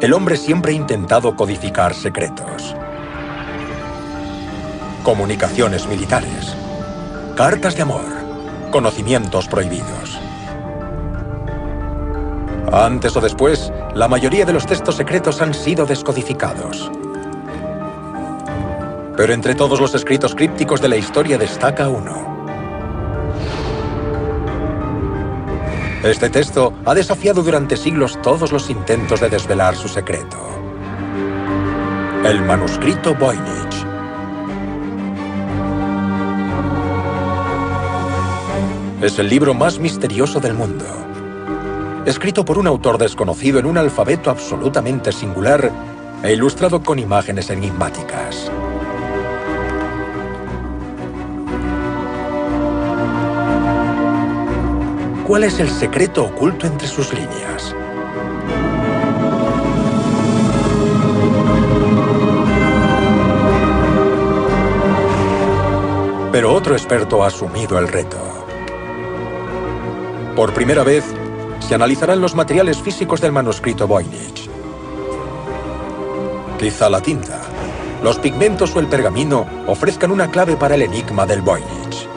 el hombre siempre ha intentado codificar secretos. Comunicaciones militares, cartas de amor, conocimientos prohibidos. Antes o después, la mayoría de los textos secretos han sido descodificados. Pero entre todos los escritos crípticos de la historia destaca uno. Este texto ha desafiado durante siglos todos los intentos de desvelar su secreto. El manuscrito Voynich. Es el libro más misterioso del mundo. Escrito por un autor desconocido en un alfabeto absolutamente singular e ilustrado con imágenes enigmáticas. ¿Cuál es el secreto oculto entre sus líneas? Pero otro experto ha asumido el reto. Por primera vez, se analizarán los materiales físicos del manuscrito Voynich. Quizá la tinta, los pigmentos o el pergamino ofrezcan una clave para el enigma del Voynich.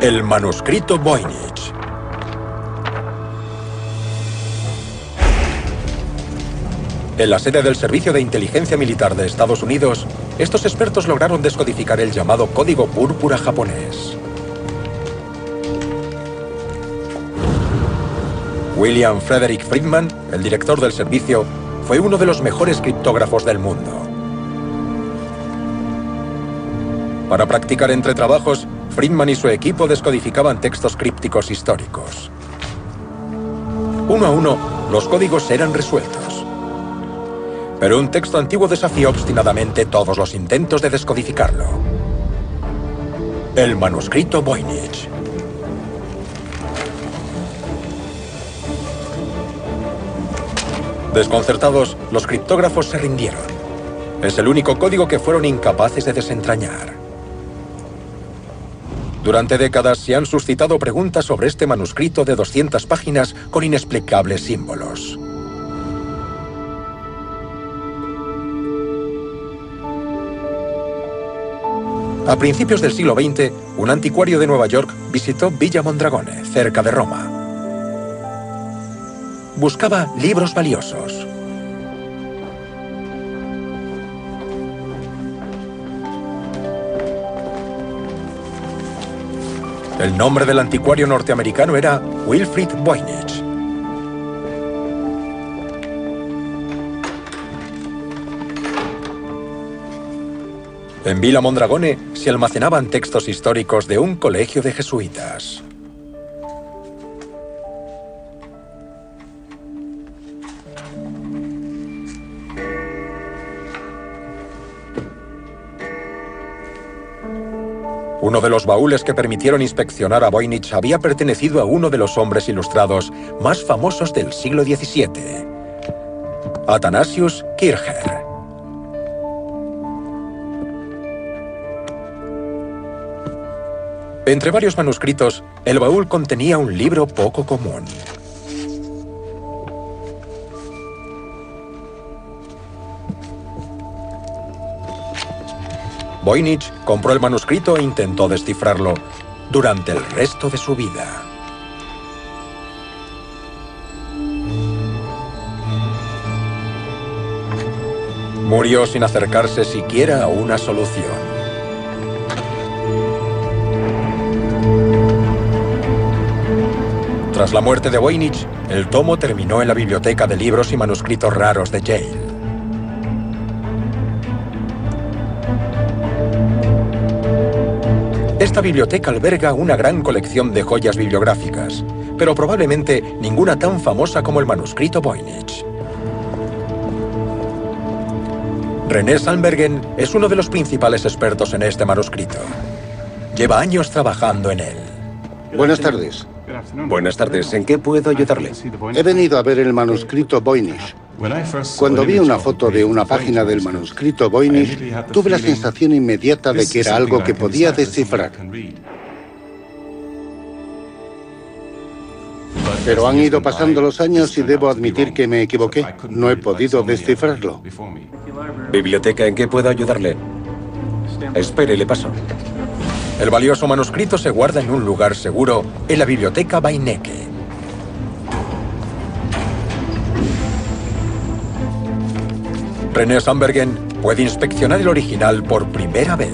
El manuscrito Voynich. En la sede del Servicio de Inteligencia Militar de Estados Unidos, estos expertos lograron descodificar el llamado Código Púrpura japonés. William Frederick Friedman, el director del servicio, fue uno de los mejores criptógrafos del mundo. Para practicar entre trabajos, Friedman y su equipo descodificaban textos crípticos históricos. Uno a uno, los códigos eran resueltos. Pero un texto antiguo desafió obstinadamente todos los intentos de descodificarlo. El manuscrito Voynich. Desconcertados, los criptógrafos se rindieron. Es el único código que fueron incapaces de desentrañar. Durante décadas se han suscitado preguntas sobre este manuscrito de 200 páginas con inexplicables símbolos. A principios del siglo XX, un anticuario de Nueva York visitó Villa Mondragone, cerca de Roma. Buscaba libros valiosos. El nombre del anticuario norteamericano era Wilfrid Voynich. En Villa Mondragone se almacenaban textos históricos de un colegio de jesuitas. Uno de los baúles que permitieron inspeccionar a Voynich había pertenecido a uno de los hombres ilustrados más famosos del siglo XVII, Athanasius Kircher. Entre varios manuscritos, el baúl contenía un libro poco común. Voynich compró el manuscrito e intentó descifrarlo durante el resto de su vida. Murió sin acercarse siquiera a una solución. Tras la muerte de Voynich, el tomo terminó en la Biblioteca de Libros y Manuscritos Raros de Yale. Esta biblioteca alberga una gran colección de joyas bibliográficas, pero probablemente ninguna tan famosa como el manuscrito Voynich. René Sandbergen es uno de los principales expertos en este manuscrito. Lleva años trabajando en él. Buenas tardes. Buenas tardes. ¿En qué puedo ayudarle? He venido a ver el manuscrito Voynich. Cuando vi una foto de una página del manuscrito Voynich, tuve la sensación inmediata de que era algo que podía descifrar. Pero han ido pasando los años y debo admitir que me equivoqué. No he podido descifrarlo. Biblioteca, ¿en qué puedo ayudarle? Espere, le paso. El valioso manuscrito se guarda en un lugar seguro, en la Biblioteca Beinecke. René Sandbergen puede inspeccionar el original por primera vez.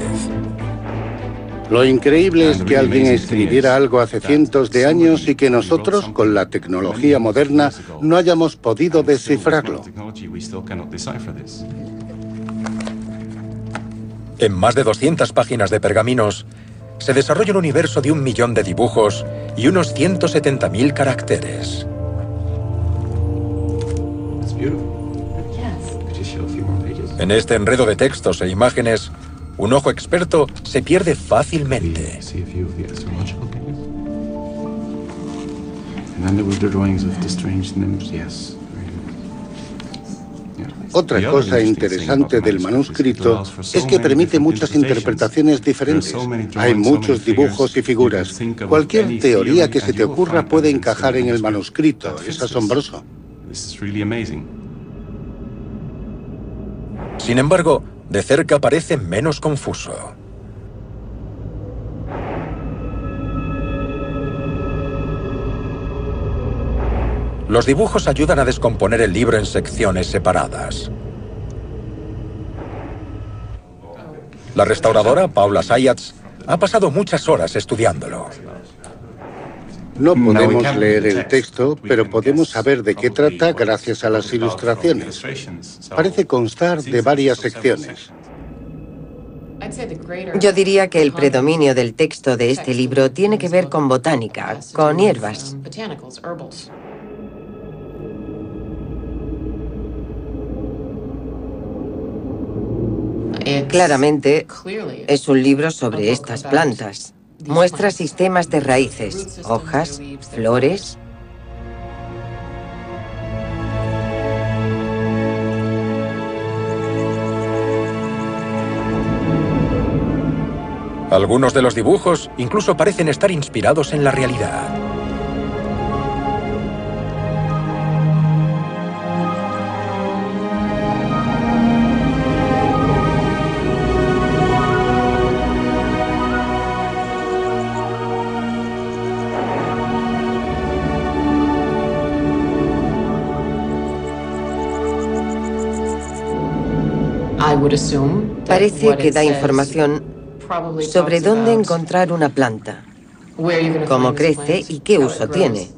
Lo increíble es que alguien escribiera algo hace cientos de años y que nosotros, con la tecnología moderna, no hayamos podido descifrarlo. En más de 200 páginas de pergaminos, se desarrolla un universo de 1.000.000 de dibujos y unos 170.000 caracteres. En este enredo de textos e imágenes, un ojo experto se pierde fácilmente. Otra cosa interesante del manuscrito es que permite muchas interpretaciones diferentes. Hay muchos dibujos y figuras. Cualquier teoría que se te ocurra puede encajar en el manuscrito. Es asombroso. Sin embargo, de cerca parece menos confuso. Los dibujos ayudan a descomponer el libro en secciones separadas. La restauradora, Paula Sayatz, ha pasado muchas horas estudiándolo. No podemos leer el texto, pero podemos saber de qué trata gracias a las ilustraciones. Parece constar de varias secciones. Yo diría que el predominio del texto de este libro tiene que ver con botánica, con hierbas. Claramente, es un libro sobre estas plantas. Muestra sistemas de raíces, hojas, flores. Algunos de los dibujos incluso parecen estar inspirados en la realidad. Parece que da información sobre dónde encontrar una planta, cómo crece y qué uso tiene.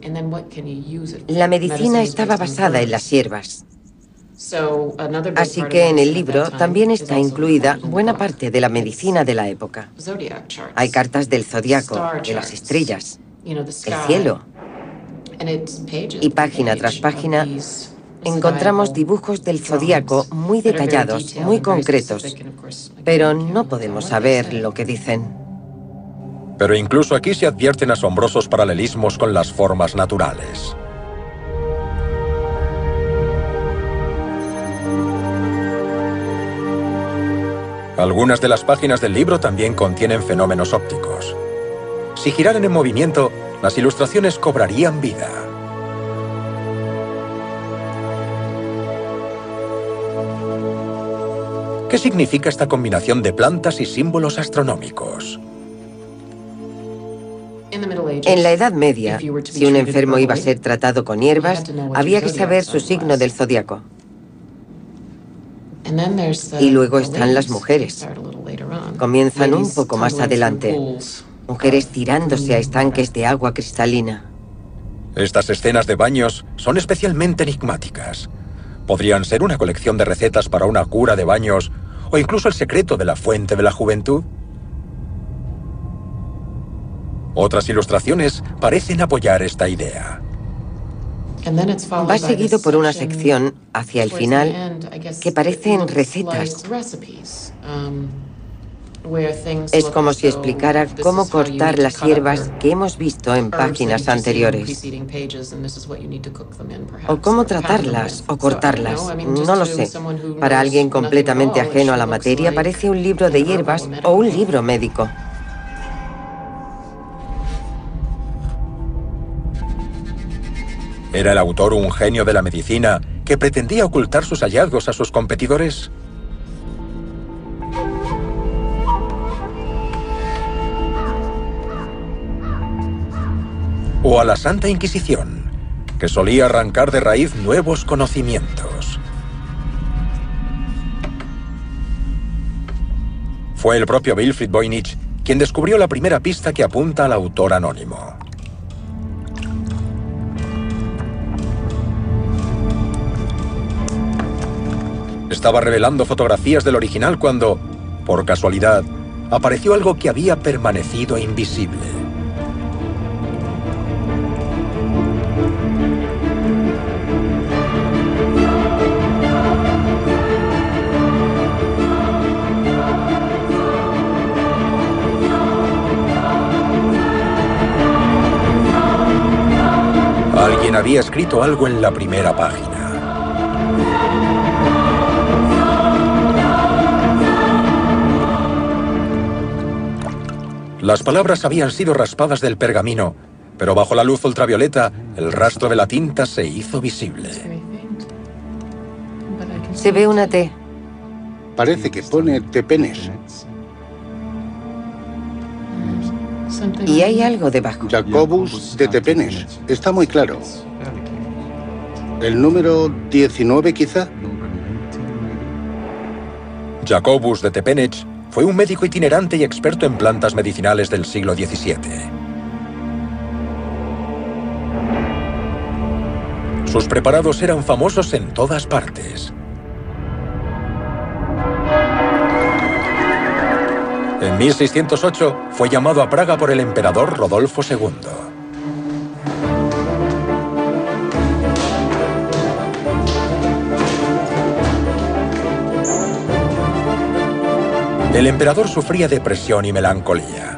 La medicina estaba basada en las hierbas. Así que en el libro también está incluida buena parte de la medicina de la época. Hay cartas del zodiaco, de las estrellas, el cielo. Y página tras página encontramos dibujos del zodiaco muy detallados, muy concretos, pero no podemos saber lo que dicen. Pero incluso aquí se advierten asombrosos paralelismos con las formas naturales. Algunas de las páginas del libro también contienen fenómenos ópticos. Si giraran en movimiento, las ilustraciones cobrarían vida. ¿Qué significa esta combinación de plantas y símbolos astronómicos? En la Edad Media, si un enfermo iba a ser tratado con hierbas, había que saber su signo del zodiaco. Y luego están las mujeres. Comienzan un poco más adelante. Mujeres tirándose a estanques de agua cristalina. Estas escenas de baños son especialmente enigmáticas. Podrían ser una colección de recetas para una cura de baños o incluso el secreto de la fuente de la juventud. Otras ilustraciones parecen apoyar esta idea. Va seguido por una sección, hacia el final, que parecen recetas. Es como si explicara cómo cortar las hierbas que hemos visto en páginas anteriores. O cómo tratarlas o cortarlas, no lo sé. Para alguien completamente ajeno a la materia, parece un libro de hierbas o un libro médico. ¿Era el autor un genio de la medicina que pretendía ocultar sus hallazgos a sus competidores? ¿O a la Santa Inquisición, que solía arrancar de raíz nuevos conocimientos? Fue el propio Wilfrid Voynich quien descubrió la primera pista que apunta al autor anónimo. Estaba revelando fotografías del original cuando, por casualidad, apareció algo que había permanecido invisible. Había escrito algo en la primera página. Las palabras habían sido raspadas del pergamino, pero bajo la luz ultravioleta, el rastro de la tinta se hizo visible. Se ve una T. Parece que pone Tepenec. Y hay algo debajo. Jacobus de Tepenec. Está muy claro. ¿El número 19, quizá? Jacobus de Tepenec fue un médico itinerante y experto en plantas medicinales del siglo XVII. Sus preparados eran famosos en todas partes. En 1608 fue llamado a Praga por el emperador Rodolfo II. El emperador sufría depresión y melancolía.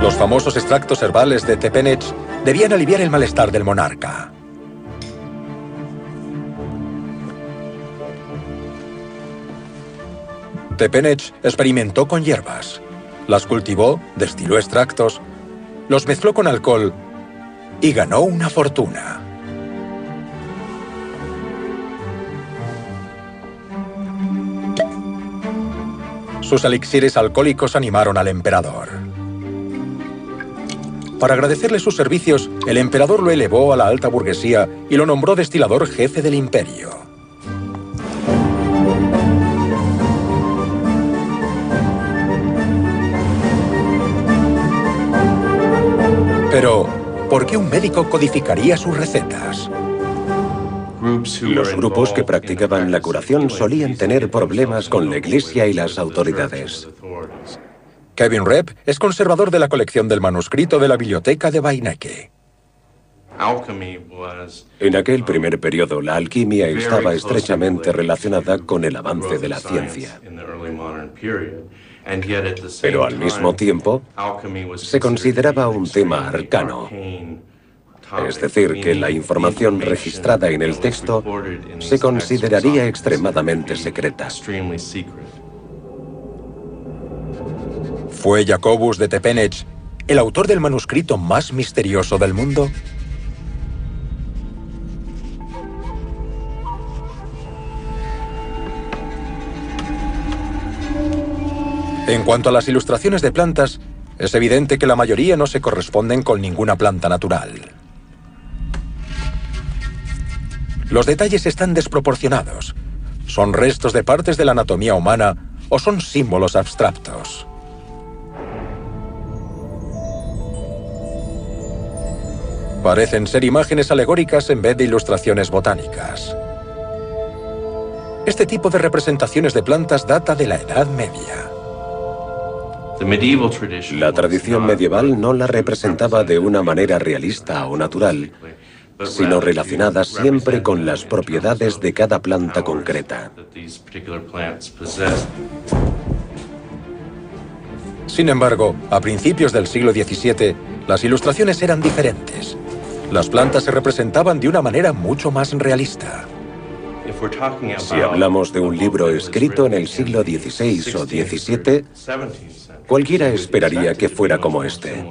Los famosos extractos herbales de Tepenec debían aliviar el malestar del monarca. Tepenec experimentó con hierbas, las cultivó, destiló extractos, los mezcló con alcohol y ganó una fortuna. Sus elixires alcohólicos animaron al emperador. Para agradecerle sus servicios, el emperador lo elevó a la alta burguesía y lo nombró destilador jefe del imperio. Pero, ¿por qué un médico codificaría sus recetas? Los grupos que practicaban la curación solían tener problemas con la Iglesia y las autoridades. Kevin Repp es conservador de la colección del manuscrito de la Biblioteca de Beinecke. En aquel primer periodo, la alquimia estaba estrechamente relacionada con el avance de la ciencia. Pero al mismo tiempo, se consideraba un tema arcano. Es decir, que la información registrada en el texto se consideraría extremadamente secreta. ¿Fue Jacobus de Tepenec el autor del manuscrito más misterioso del mundo? En cuanto a las ilustraciones de plantas, es evidente que la mayoría no se corresponden con ninguna planta natural. Los detalles están desproporcionados. Son restos de partes de la anatomía humana o son símbolos abstractos. Parecen ser imágenes alegóricas en vez de ilustraciones botánicas. Este tipo de representaciones de plantas data de la Edad Media. La tradición medieval no la representaba de una manera realista o natural, sino relacionada siempre con las propiedades de cada planta concreta. Sin embargo, a principios del siglo XVII, las ilustraciones eran diferentes. Las plantas se representaban de una manera mucho más realista. Si hablamos de un libro escrito en el siglo XVI o XVII, cualquiera esperaría que fuera como este.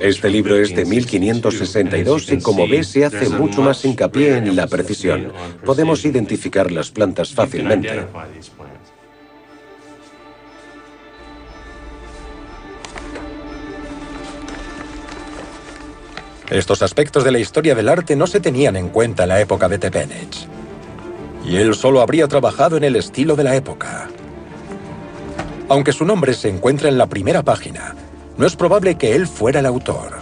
Este libro es de 1562 y, como ves, se hace mucho más hincapié en la precisión. Podemos identificar las plantas fácilmente. Estos aspectos de la historia del arte no se tenían en cuenta en la época de Tepenec. Y él solo habría trabajado en el estilo de la época. Aunque su nombre se encuentra en la primera página, no es probable que él fuera el autor.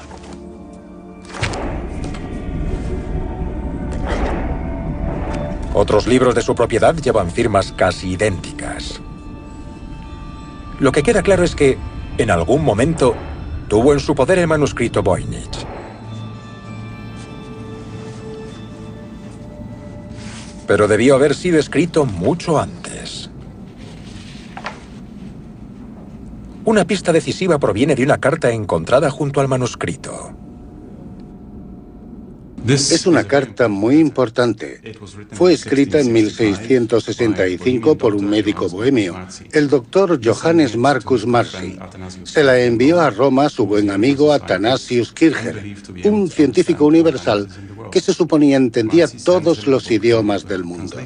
Otros libros de su propiedad llevan firmas casi idénticas. Lo que queda claro es que, en algún momento, tuvo en su poder el manuscrito Voynich. Pero debió haber sido escrito mucho antes. Una pista decisiva proviene de una carta encontrada junto al manuscrito. Es una carta muy importante. Fue escrita en 1665 por un médico bohemio, el doctor Johannes Marcus Marci. Se la envió a Roma su buen amigo Athanasius Kircher, un científico universal que se suponía entendía todos los idiomas del mundo.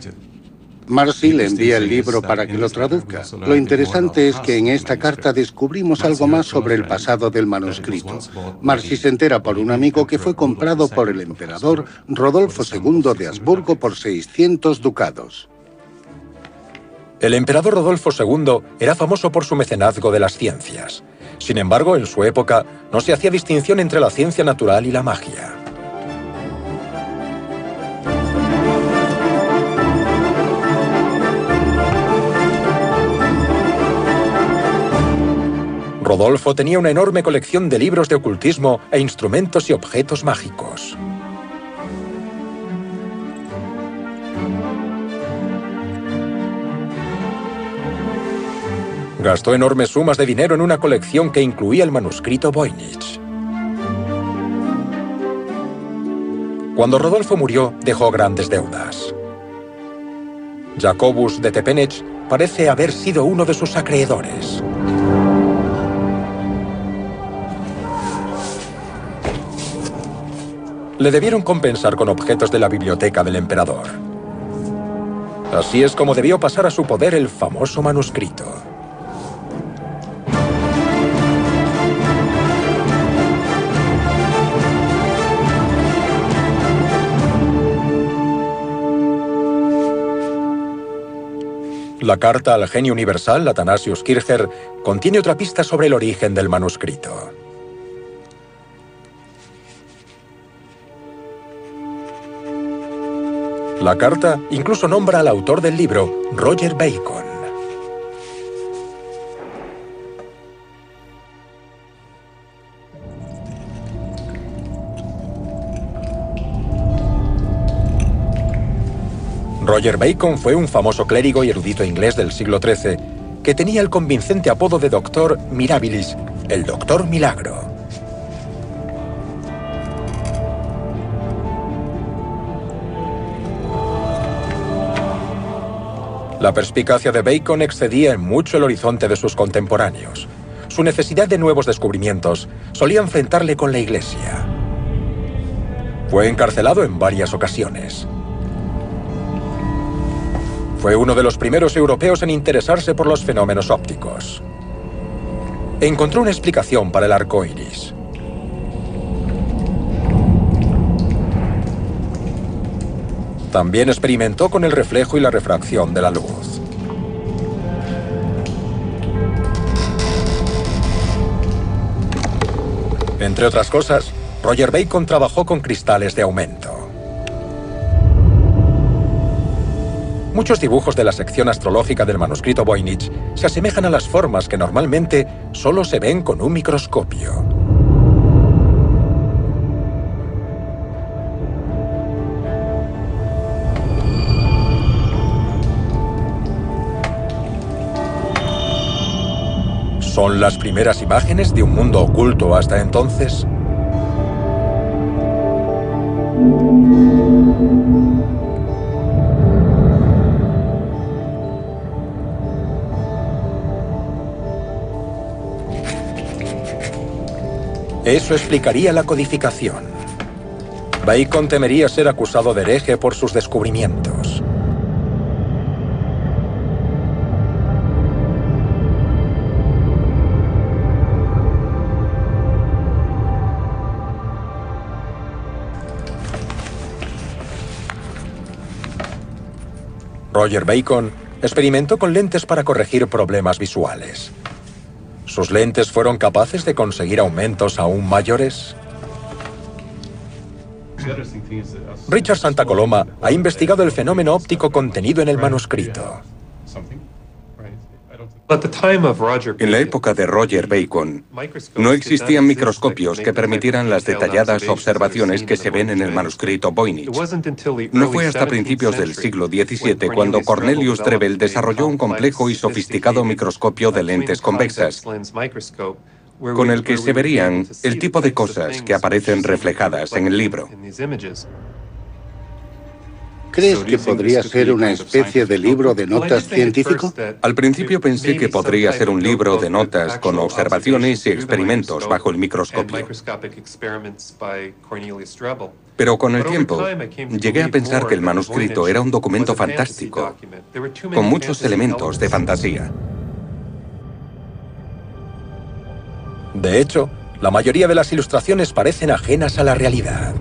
Marci le envía el libro para que lo traduzca. Lo interesante es que en esta carta descubrimos algo más sobre el pasado del manuscrito. Marci se entera por un amigo que fue comprado por el emperador Rodolfo II de Habsburgo por 600 ducados. El emperador Rodolfo II era famoso por su mecenazgo de las ciencias. Sin embargo, en su época no se hacía distinción entre la ciencia natural y la magia. Rodolfo tenía una enorme colección de libros de ocultismo e instrumentos y objetos mágicos. Gastó enormes sumas de dinero en una colección que incluía el manuscrito Voynich. Cuando Rodolfo murió, dejó grandes deudas. Jacobus de Tepenec parece haber sido uno de sus acreedores. Le debieron compensar con objetos de la biblioteca del emperador. Así es como debió pasar a su poder el famoso manuscrito. La carta al genio universal, Athanasius Kircher, contiene otra pista sobre el origen del manuscrito. La carta incluso nombra al autor del libro, Roger Bacon. Roger Bacon fue un famoso clérigo y erudito inglés del siglo XIII que tenía el convincente apodo de Doctor Mirabilis, el Doctor Milagro. La perspicacia de Bacon excedía en mucho el horizonte de sus contemporáneos. Su necesidad de nuevos descubrimientos solía enfrentarle con la Iglesia. Fue encarcelado en varias ocasiones. Fue uno de los primeros europeos en interesarse por los fenómenos ópticos. Encontró una explicación para el arco iris. También experimentó con el reflejo y la refracción de la luz. Entre otras cosas, Roger Bacon trabajó con cristales de aumento. Muchos dibujos de la sección astrológica del manuscrito Voynich se asemejan a las formas que normalmente solo se ven con un microscopio. ¿Son las primeras imágenes de un mundo oculto hasta entonces? Eso explicaría la codificación. Bacon temería ser acusado de hereje por sus descubrimientos. Roger Bacon experimentó con lentes para corregir problemas visuales. ¿Sus lentes fueron capaces de conseguir aumentos aún mayores? Richard Santa Coloma ha investigado el fenómeno óptico contenido en el manuscrito. En la época de Roger Bacon, no existían microscopios que permitieran las detalladas observaciones que se ven en el manuscrito Voynich. No fue hasta principios del siglo XVII cuando Cornelis Drebbel desarrolló un complejo y sofisticado microscopio de lentes convexas, con el que se verían el tipo de cosas que aparecen reflejadas en el libro. ¿Crees que podría ser una especie de libro de notas científico? Al principio pensé que podría ser un libro de notas con observaciones y experimentos bajo el microscopio. Pero con el tiempo, llegué a pensar que el manuscrito era un documento fantástico, con muchos elementos de fantasía. De hecho, la mayoría de las ilustraciones parecen ajenas a la realidad.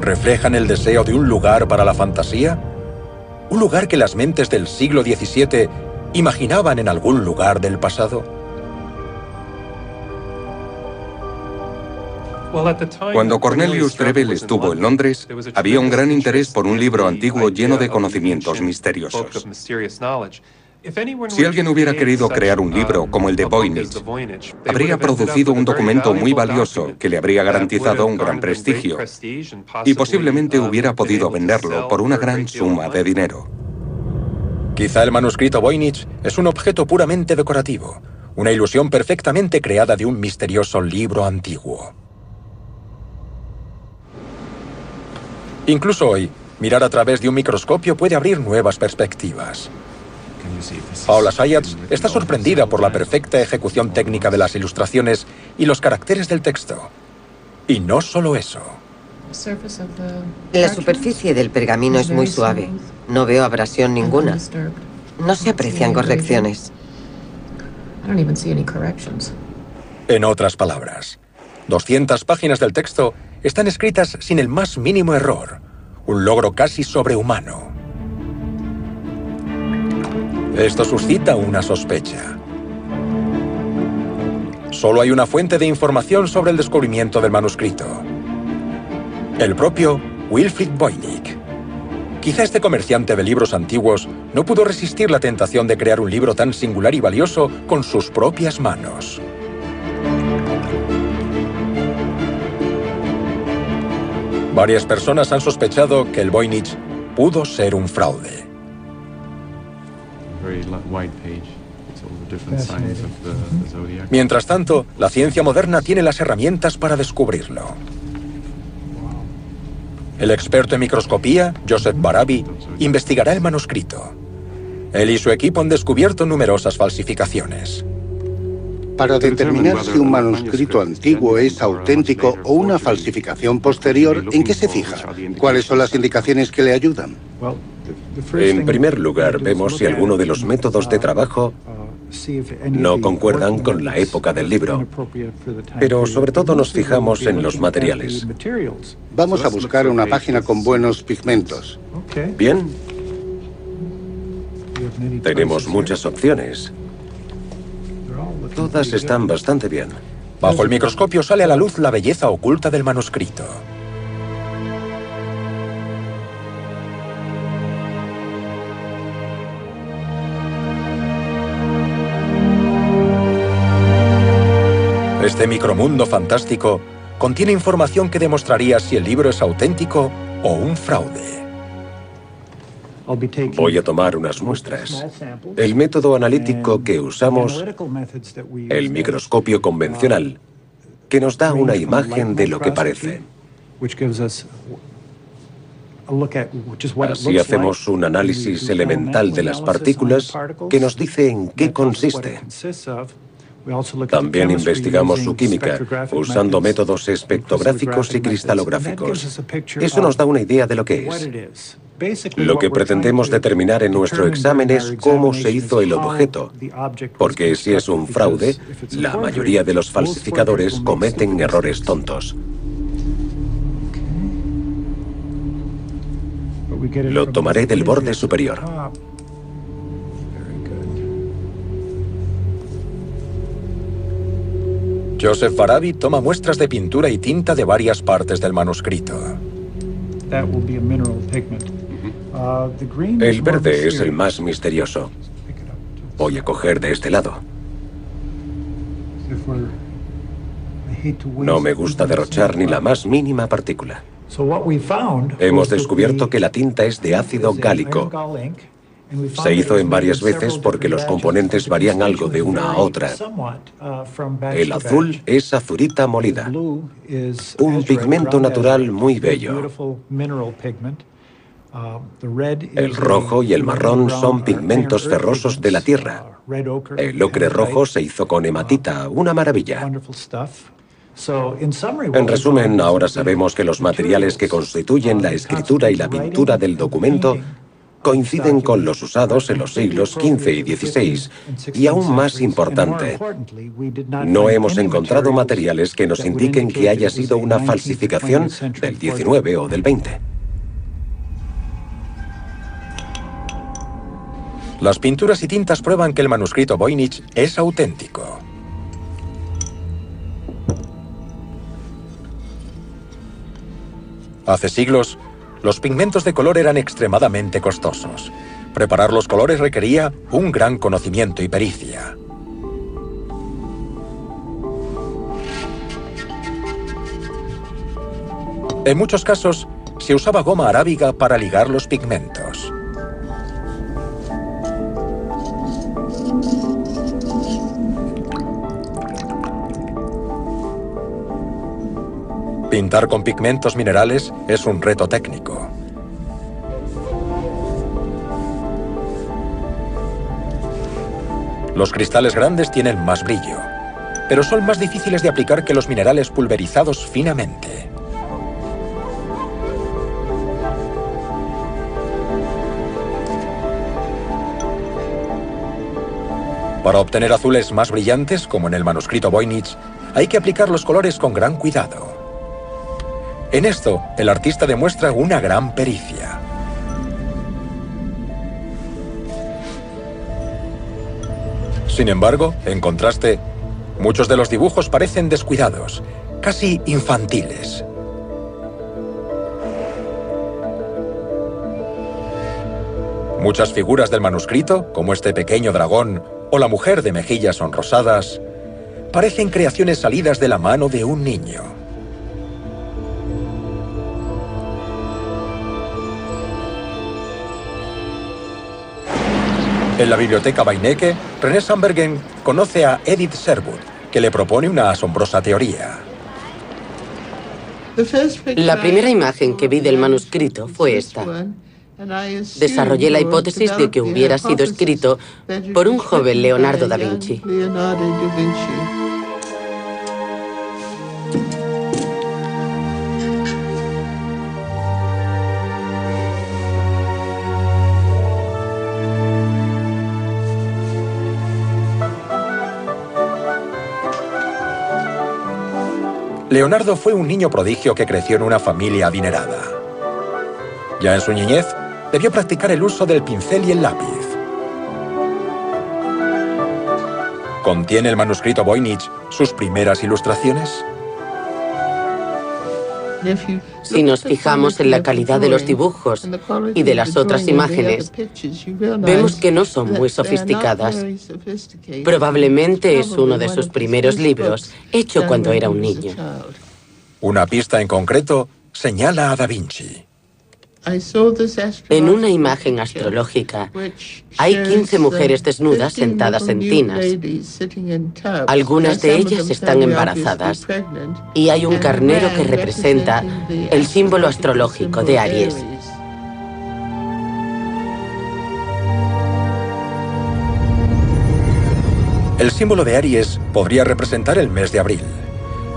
¿Reflejan el deseo de un lugar para la fantasía? ¿Un lugar que las mentes del siglo XVII imaginaban en algún lugar del pasado? Cuando Cornelis Drebbel estuvo en Londres, había un gran interés por un libro antiguo lleno de conocimientos misteriosos. Si alguien hubiera querido crear un libro como el de Voynich, habría producido un documento muy valioso que le habría garantizado un gran prestigio y posiblemente hubiera podido venderlo por una gran suma de dinero. Quizá el manuscrito Voynich es un objeto puramente decorativo, una ilusión perfectamente creada de un misterioso libro antiguo. Incluso hoy, mirar a través de un microscopio puede abrir nuevas perspectivas. Paula Sayatz está sorprendida por la perfecta ejecución técnica de las ilustraciones y los caracteres del texto. Y no solo eso. La superficie del pergamino es muy suave. No veo abrasión ninguna. No se aprecian correcciones. En otras palabras, 200 páginas del texto están escritas sin el más mínimo error. Un logro casi sobrehumano. Esto suscita una sospecha. Solo hay una fuente de información sobre el descubrimiento del manuscrito. El propio Wilfrid Voynich. Quizá este comerciante de libros antiguos no pudo resistir la tentación de crear un libro tan singular y valioso con sus propias manos. Varias personas han sospechado que el Voynich pudo ser un fraude. Mientras tanto, la ciencia moderna tiene las herramientas para descubrirlo. El experto en microscopía, Joseph Barabe, investigará el manuscrito. Él y su equipo han descubierto numerosas falsificaciones. Para determinar si un manuscrito antiguo es auténtico o una falsificación posterior, ¿en qué se fija? ¿Cuáles son las indicaciones que le ayudan? En primer lugar, vemos si alguno de los métodos de trabajo no concuerdan con la época del libro. Pero sobre todo nos fijamos en los materiales. Vamos a buscar una página con buenos pigmentos. Bien. Tenemos muchas opciones. Todas están bastante bien. Bajo el microscopio sale a la luz la belleza oculta del manuscrito. Este micromundo fantástico contiene información que demostraría si el libro es auténtico o un fraude. Voy a tomar unas muestras. El método analítico que usamos, el microscopio convencional, que nos da una imagen de lo que parece. Así hacemos un análisis elemental de las partículas que nos dice en qué consiste. También investigamos su química usando métodos espectrográficos y cristalográficos. Eso nos da una idea de lo que es. Lo que pretendemos determinar en nuestro examen es cómo se hizo el objeto, porque si es un fraude, la mayoría de los falsificadores cometen errores tontos. Lo tomaré del borde superior. Joseph Barabe toma muestras de pintura y tinta de varias partes del manuscrito. El verde es el más misterioso. Voy a coger de este lado. No me gusta derrochar ni la más mínima partícula. Hemos descubierto que la tinta es de ácido gálico. Se hizo en varias veces porque los componentes varían algo de una a otra. El azul es azurita molida, un pigmento natural muy bello. El rojo y el marrón son pigmentos ferrosos de la tierra. El ocre rojo se hizo con hematita, una maravilla. En resumen, ahora sabemos que los materiales que constituyen la escritura y la pintura del documento coinciden con los usados en los siglos XV y XVI, y aún más importante, no hemos encontrado materiales que nos indiquen que haya sido una falsificación del XIX o del XX. Las pinturas y tintas prueban que el manuscrito Voynich es auténtico. Hace siglos, los pigmentos de color eran extremadamente costosos. Preparar los colores requería un gran conocimiento y pericia. En muchos casos, se usaba goma arábiga para ligar los pigmentos. Pintar con pigmentos minerales es un reto técnico. Los cristales grandes tienen más brillo, pero son más difíciles de aplicar que los minerales pulverizados finamente. Para obtener azules más brillantes, como en el manuscrito Voynich, hay que aplicar los colores con gran cuidado. En esto, el artista demuestra una gran pericia. Sin embargo, en contraste, muchos de los dibujos parecen descuidados, casi infantiles. Muchas figuras del manuscrito, como este pequeño dragón o la mujer de mejillas sonrosadas, parecen creaciones salidas de la mano de un niño. En la biblioteca Beinecke, René Sandbergen conoce a Edith Sherwood, que le propone una asombrosa teoría. La primera imagen que vi del manuscrito fue esta. Desarrollé la hipótesis de que hubiera sido escrito por un joven Leonardo da Vinci. Leonardo fue un niño prodigio que creció en una familia adinerada. Ya en su niñez, debió practicar el uso del pincel y el lápiz. ¿Contiene el manuscrito Voynich sus primeras ilustraciones? Si nos fijamos en la calidad de los dibujos y de las otras imágenes, vemos que no son muy sofisticadas. Probablemente es uno de sus primeros libros, hecho cuando era un niño. Una pista en concreto señala a Da Vinci. En una imagen astrológica, hay 15 mujeres desnudas sentadas en tinas. Algunas de ellas están embarazadas. Y hay un carnero que representa el símbolo astrológico de Aries. El símbolo de Aries podría representar el mes de abril.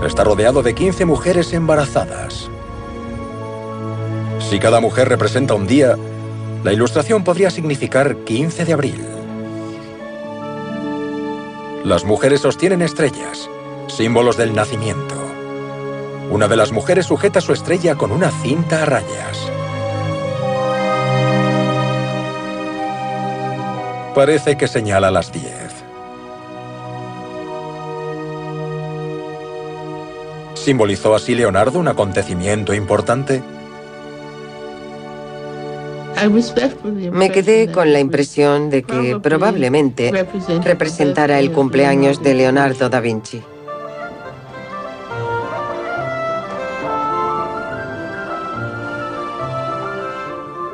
Está rodeado de 15 mujeres embarazadas. Si cada mujer representa un día, la ilustración podría significar 15 de abril. Las mujeres sostienen estrellas, símbolos del nacimiento. Una de las mujeres sujeta su estrella con una cinta a rayas. Parece que señala las 10. ¿Simbolizó así Leonardo un acontecimiento importante? Me quedé con la impresión de que probablemente representara el cumpleaños de Leonardo da Vinci.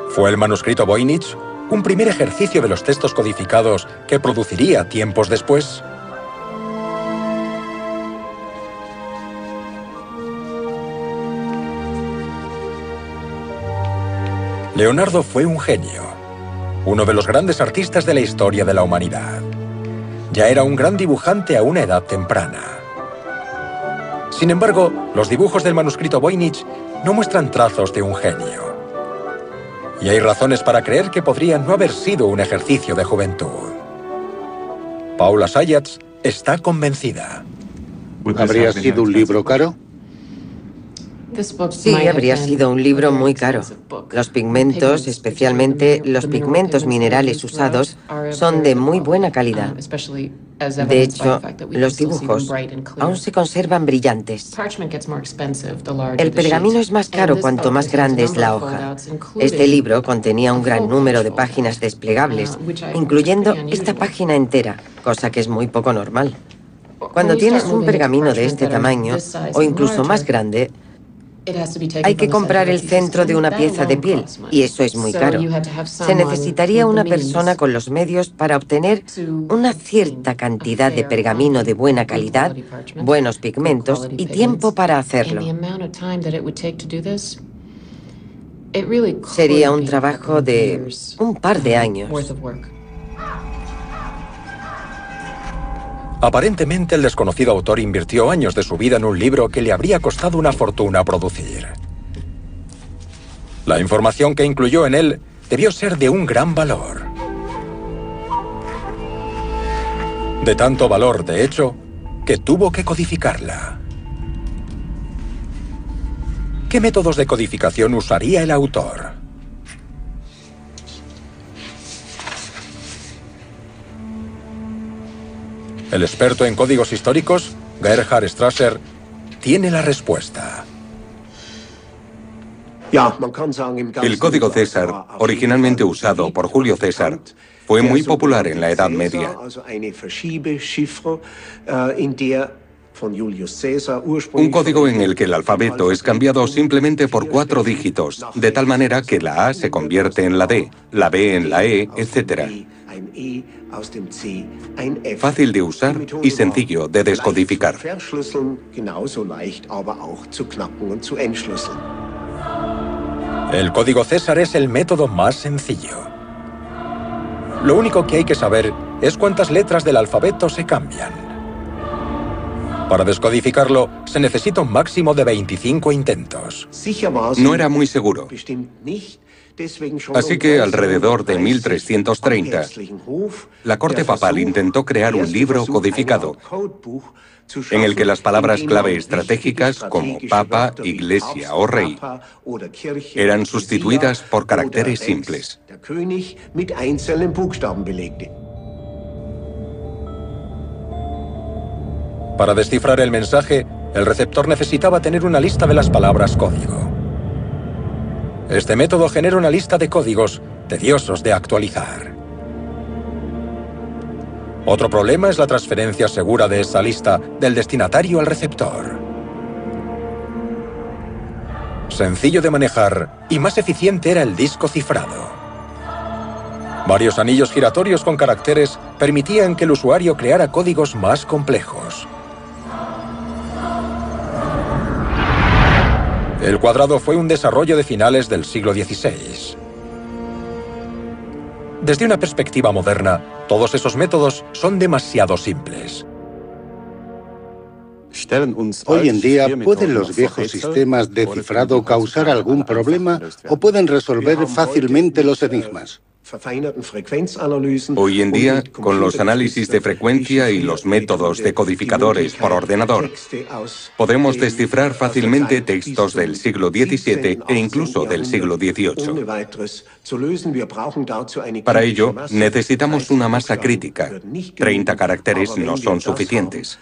¿Fue el manuscrito Voynich un primer ejercicio de los textos codificados que produciría tiempos después? Leonardo fue un genio, uno de los grandes artistas de la historia de la humanidad. Ya era un gran dibujante a una edad temprana. Sin embargo, los dibujos del manuscrito Voynich no muestran trazos de un genio. Y hay razones para creer que podría no haber sido un ejercicio de juventud. Paula Sayatz está convencida. ¿Habría sido un libro caro? Sí, habría sido un libro muy caro. Los pigmentos, especialmente los pigmentos minerales usados, son de muy buena calidad. De hecho, los dibujos aún se conservan brillantes. El pergamino es más caro cuanto más grande es la hoja. Este libro contenía un gran número de páginas desplegables, incluyendo esta página entera, cosa que es muy poco normal. Cuando tienes un pergamino de este tamaño, o incluso más grande, hay que comprar el centro de una pieza de piel, y eso es muy caro. Se necesitaría una persona con los medios para obtener una cierta cantidad de pergamino de buena calidad, buenos pigmentos y tiempo para hacerlo. Sería un trabajo de un par de años. Aparentemente, el desconocido autor invirtió años de su vida en un libro que le habría costado una fortuna producir. La información que incluyó en él debió ser de un gran valor. De tanto valor, de hecho, que tuvo que codificarla. ¿Qué métodos de codificación usaría el autor? El experto en códigos históricos, Gerhard Strasser, tiene la respuesta. El Código César, originalmente usado por Julio César, fue muy popular en la Edad Media. Un código en el que el alfabeto es cambiado simplemente por 4 dígitos, de tal manera que la A se convierte en la D, la B en la E, etc. Fácil de usar y sencillo de descodificar. El Código César es el método más sencillo. Lo único que hay que saber es cuántas letras del alfabeto se cambian. Para descodificarlo, se necesita un máximo de 25 intentos. No era muy seguro. Así que alrededor de 1330, la corte papal intentó crear un libro codificado en el que las palabras clave estratégicas como papa, iglesia o rey eran sustituidas por caracteres simples. Para descifrar el mensaje, el receptor necesitaba tener una lista de las palabras código. Este método genera una lista de códigos tediosos de actualizar. Otro problema es la transferencia segura de esa lista del destinatario al receptor. Sencillo de manejar y más eficiente era el disco cifrado. Varios anillos giratorios con caracteres permitían que el usuario creara códigos más complejos. El cuadrado fue un desarrollo de finales del siglo XVI. Desde una perspectiva moderna, todos esos métodos son demasiado simples. Hoy en día, ¿pueden los viejos sistemas de cifrado causar algún problema o pueden resolver fácilmente los enigmas? Hoy en día, con los análisis de frecuencia y los métodos de codificadores por ordenador, podemos descifrar fácilmente textos del siglo XVII e incluso del siglo XVIII. Para ello, necesitamos una masa crítica. 30 caracteres no son suficientes.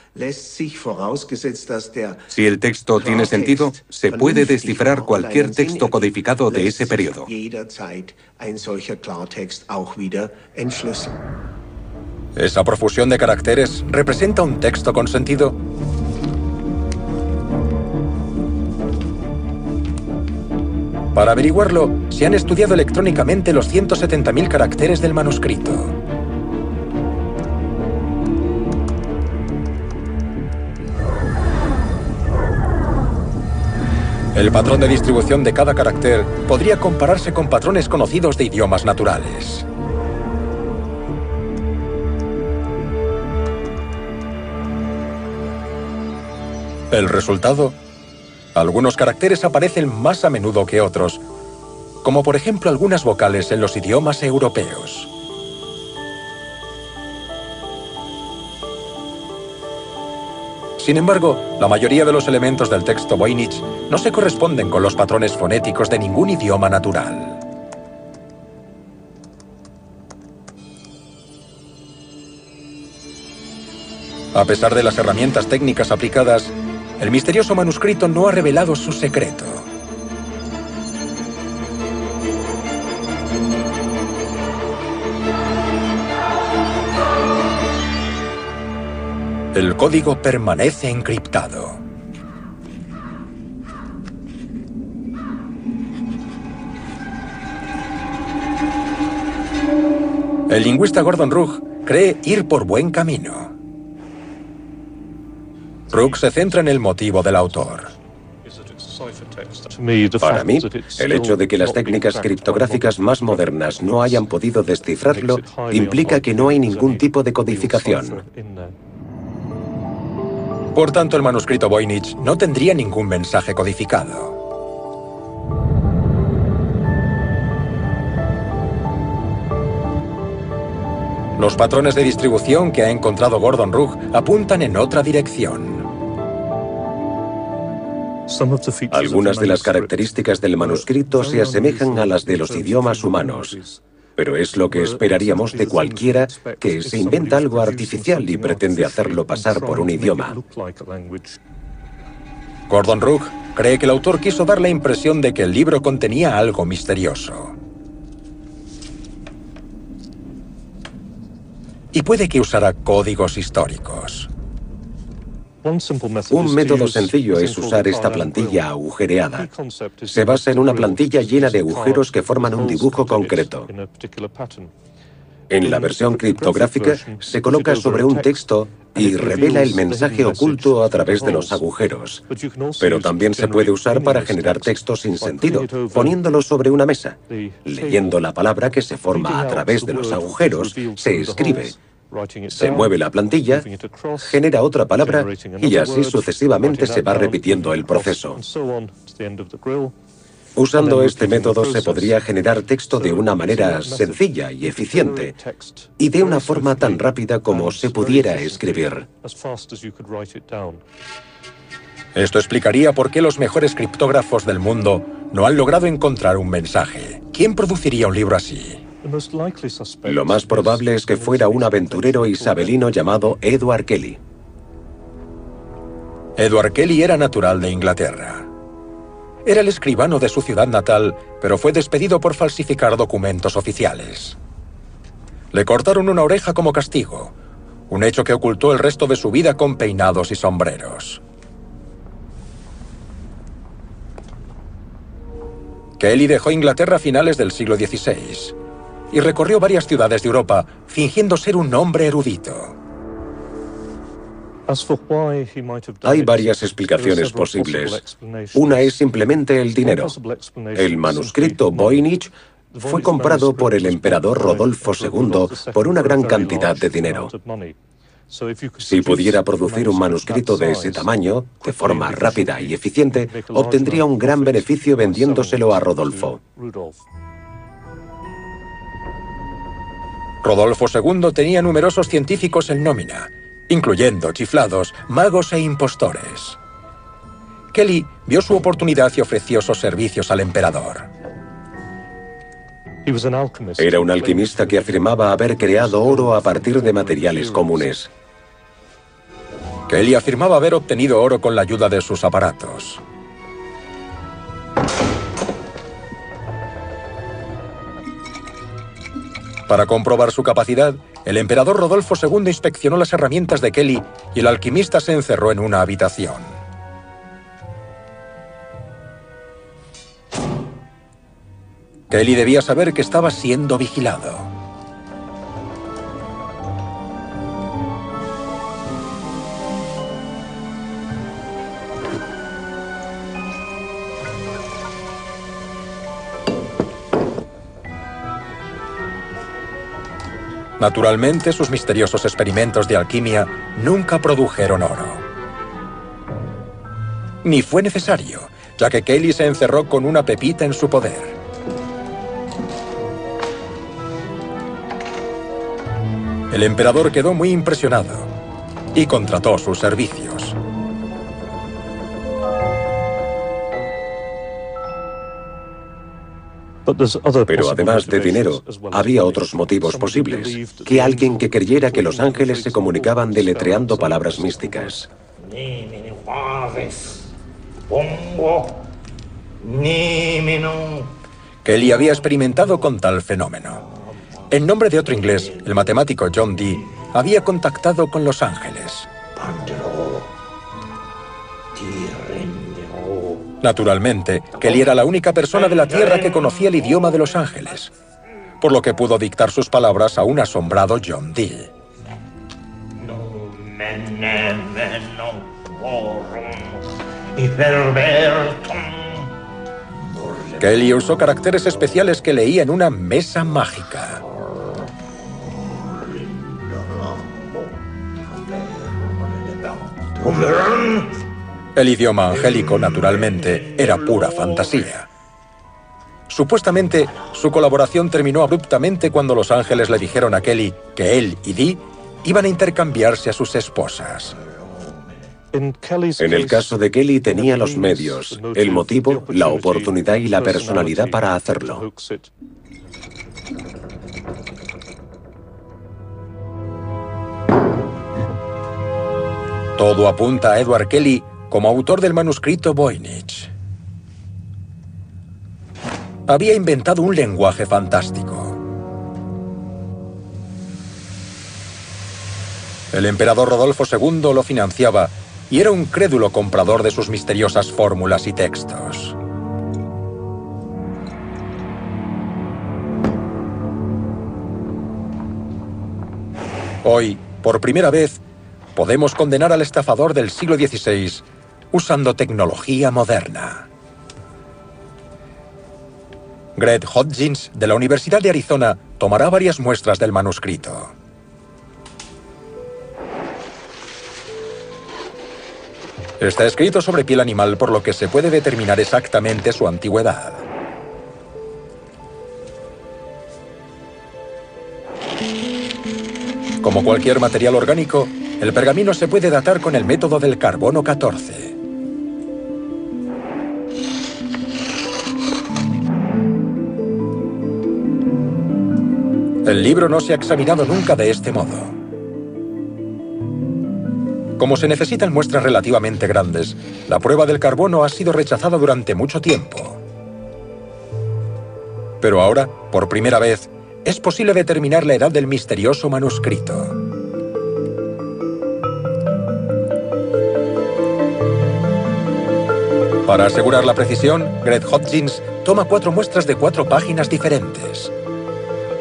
Si el texto tiene sentido, se puede descifrar cualquier texto codificado de ese periodo. ¿Esa profusión de caracteres representa un texto con sentido? Para averiguarlo, se han estudiado electrónicamente los 170.000 caracteres del manuscrito. El patrón de distribución de cada carácter podría compararse con patrones conocidos de idiomas naturales. El resultado: algunos caracteres aparecen más a menudo que otros, como por ejemplo algunas vocales en los idiomas europeos. Sin embargo, la mayoría de los elementos del texto Voynich no se corresponden con los patrones fonéticos de ningún idioma natural. A pesar de las herramientas técnicas aplicadas, el misterioso manuscrito no ha revelado su secreto. El código permanece encriptado. El lingüista Gordon Rugg cree ir por buen camino. Rugg se centra en el motivo del autor. Para mí, el hecho de que las técnicas criptográficas más modernas no hayan podido descifrarlo implica que no hay ningún tipo de codificación. Por tanto, el manuscrito Voynich no tendría ningún mensaje codificado. Los patrones de distribución que ha encontrado Gordon Rugg apuntan en otra dirección. Algunas de las características del manuscrito se asemejan a las de los idiomas humanos. Pero es lo que esperaríamos de cualquiera que se inventa algo artificial y pretende hacerlo pasar por un idioma. Gordon Rugg cree que el autor quiso dar la impresión de que el libro contenía algo misterioso. Y puede que usara códigos históricos. Un método sencillo es usar esta plantilla agujereada. Se basa en una plantilla llena de agujeros que forman un dibujo concreto. En la versión criptográfica se coloca sobre un texto y revela el mensaje oculto a través de los agujeros. Pero también se puede usar para generar textos sin sentido, poniéndolo sobre una mesa. Leyendo la palabra que se forma a través de los agujeros, se escribe. Se mueve la plantilla, genera otra palabra y así sucesivamente se va repitiendo el proceso. Usando este método se podría generar texto de una manera sencilla y eficiente y de una forma tan rápida como se pudiera escribir. Esto explicaría por qué los mejores criptógrafos del mundo no han logrado encontrar un mensaje. ¿Quién produciría un libro así? Lo más probable es que fuera un aventurero isabelino llamado Edward Kelly. Edward Kelly era natural de Inglaterra. Era el escribano de su ciudad natal, pero fue despedido por falsificar documentos oficiales. Le cortaron una oreja como castigo, un hecho que ocultó el resto de su vida con peinados y sombreros. Kelly dejó Inglaterra a finales del siglo XVI. Y recorrió varias ciudades de Europa, fingiendo ser un hombre erudito. Hay varias explicaciones posibles. Una es simplemente el dinero. El manuscrito Voynich fue comprado por el emperador Rodolfo II por una gran cantidad de dinero. Si pudiera producir un manuscrito de ese tamaño, de forma rápida y eficiente, obtendría un gran beneficio vendiéndoselo a Rodolfo. Rodolfo II tenía numerosos científicos en nómina, incluyendo chiflados, magos e impostores. Kelly vio su oportunidad y ofreció sus servicios al emperador. Era un alquimista que afirmaba haber creado oro a partir de materiales comunes. Kelly afirmaba haber obtenido oro con la ayuda de sus aparatos. Para comprobar su capacidad, el emperador Rodolfo II inspeccionó las herramientas de Kelly y el alquimista se encerró en una habitación. Kelly debía saber que estaba siendo vigilado. Naturalmente, sus misteriosos experimentos de alquimia nunca produjeron oro. Ni fue necesario, ya que Kelly se encerró con una pepita en su poder. El emperador quedó muy impresionado y contrató sus servicios. Pero además de dinero, había otros motivos posibles. Que alguien que creyera que los ángeles se comunicaban deletreando palabras místicas. Kelly había experimentado con tal fenómeno. En nombre de otro inglés, el matemático John Dee había contactado con los ángeles. Naturalmente, Kelly era la única persona de la Tierra que conocía el idioma de los ángeles, por lo que pudo dictar sus palabras a un asombrado John Dee. Kelly usó caracteres especiales que leía en una mesa mágica. El idioma angélico, naturalmente, era pura fantasía. Supuestamente, su colaboración terminó abruptamente cuando los ángeles le dijeron a Kelly que él y Dee iban a intercambiarse a sus esposas. En el caso de Kelly tenía los medios, el motivo, la oportunidad y la personalidad para hacerlo. Todo apunta a Edward Kelly como autor del manuscrito Voynich. Había inventado un lenguaje fantástico. El emperador Rodolfo II lo financiaba y era un crédulo comprador de sus misteriosas fórmulas y textos. Hoy, por primera vez, podemos condenar al estafador del siglo XVI usando tecnología moderna. Greg Hodgins, de la Universidad de Arizona, tomará varias muestras del manuscrito. Está escrito sobre piel animal, por lo que se puede determinar exactamente su antigüedad. Como cualquier material orgánico, el pergamino se puede datar con el método del carbono 14. El libro no se ha examinado nunca de este modo. Como se necesitan muestras relativamente grandes, la prueba del carbono ha sido rechazada durante mucho tiempo. Pero ahora, por primera vez, es posible determinar la edad del misterioso manuscrito. Para asegurar la precisión, Greg Hodgins toma 4 muestras de 4 páginas diferentes.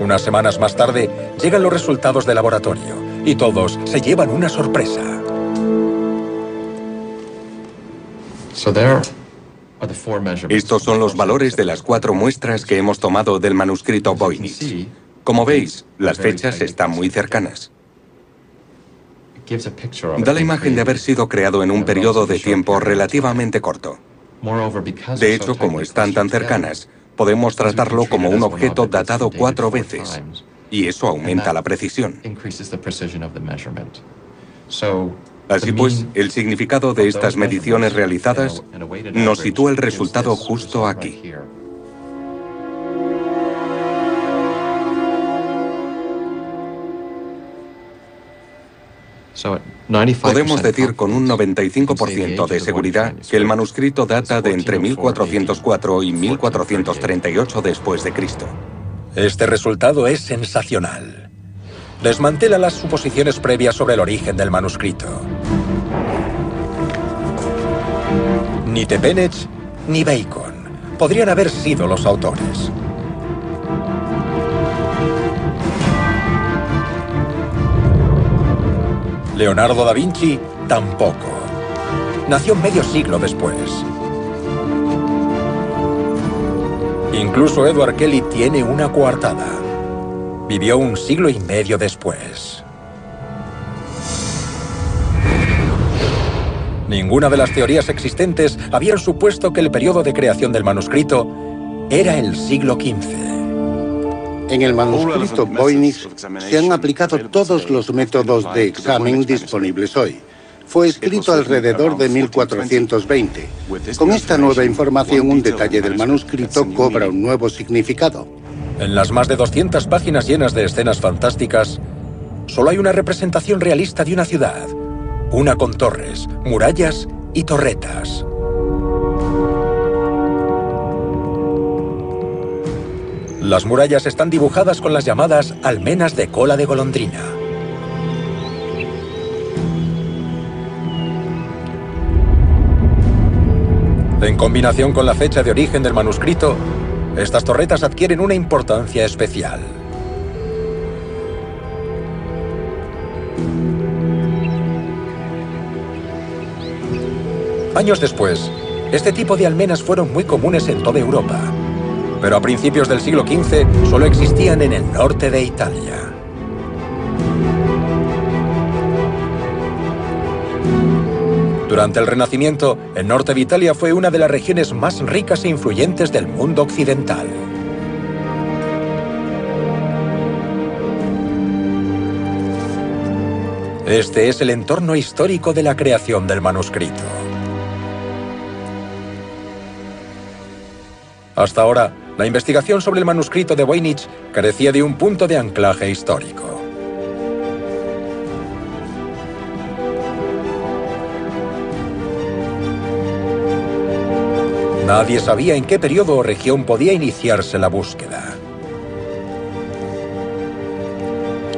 Unas semanas más tarde, llegan los resultados del laboratorio, y todos se llevan una sorpresa. Estos son los valores de las 4 muestras que hemos tomado del manuscrito Voynich. Como veis, las fechas están muy cercanas. Da la imagen de haber sido creado en un periodo de tiempo relativamente corto. De hecho, como están tan cercanas, podemos tratarlo como un objeto datado 4 veces, y eso aumenta la precisión. Así pues, el significado de estas mediciones realizadas nos sitúa el resultado justo aquí. Podemos decir con un 95% de seguridad que el manuscrito data de entre 1404 y 1438 después de Cristo. Este resultado es sensacional. Desmantela las suposiciones previas sobre el origen del manuscrito. Ni Tepenec ni Bacon podrían haber sido los autores. Leonardo da Vinci tampoco. Nació medio siglo después. Incluso Edward Kelly tiene una coartada. Vivió un siglo y medio después. Ninguna de las teorías existentes habían supuesto que el periodo de creación del manuscrito era el siglo XV. En el manuscrito Voynich se han aplicado todos los métodos de examen disponibles hoy. Fue escrito alrededor de 1420. Con esta nueva información, un detalle del manuscrito cobra un nuevo significado. En las más de 200 páginas llenas de escenas fantásticas, solo hay una representación realista de una ciudad, una con torres, murallas y torretas. Las murallas están dibujadas con las llamadas almenas de cola de golondrina. En combinación con la fecha de origen del manuscrito, estas torretas adquieren una importancia especial. Años después, este tipo de almenas fueron muy comunes en toda Europa. Pero a principios del siglo XV solo existían en el norte de Italia. Durante el Renacimiento, el norte de Italia fue una de las regiones más ricas e influyentes del mundo occidental. Este es el entorno histórico de la creación del manuscrito. Hasta ahora, la investigación sobre el manuscrito de Voynich carecía de un punto de anclaje histórico. Nadie sabía en qué periodo o región podía iniciarse la búsqueda.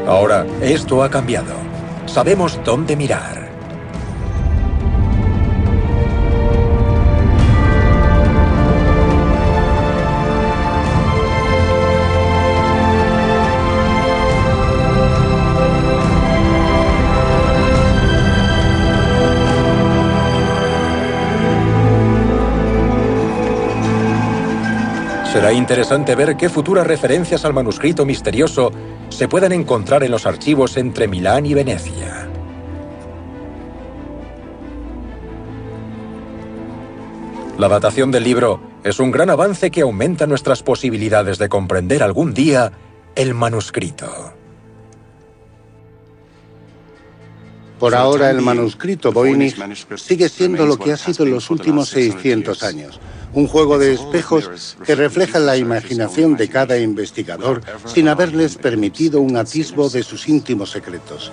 Ahora, esto ha cambiado. Sabemos dónde mirar. Será interesante ver qué futuras referencias al manuscrito misterioso se puedan encontrar en los archivos entre Milán y Venecia. La datación del libro es un gran avance que aumenta nuestras posibilidades de comprender algún día el manuscrito. Por ahora, el manuscrito Voynich sigue siendo lo que ha sido en los últimos 600 años, un juego de espejos que refleja la imaginación de cada investigador sin haberles permitido un atisbo de sus íntimos secretos.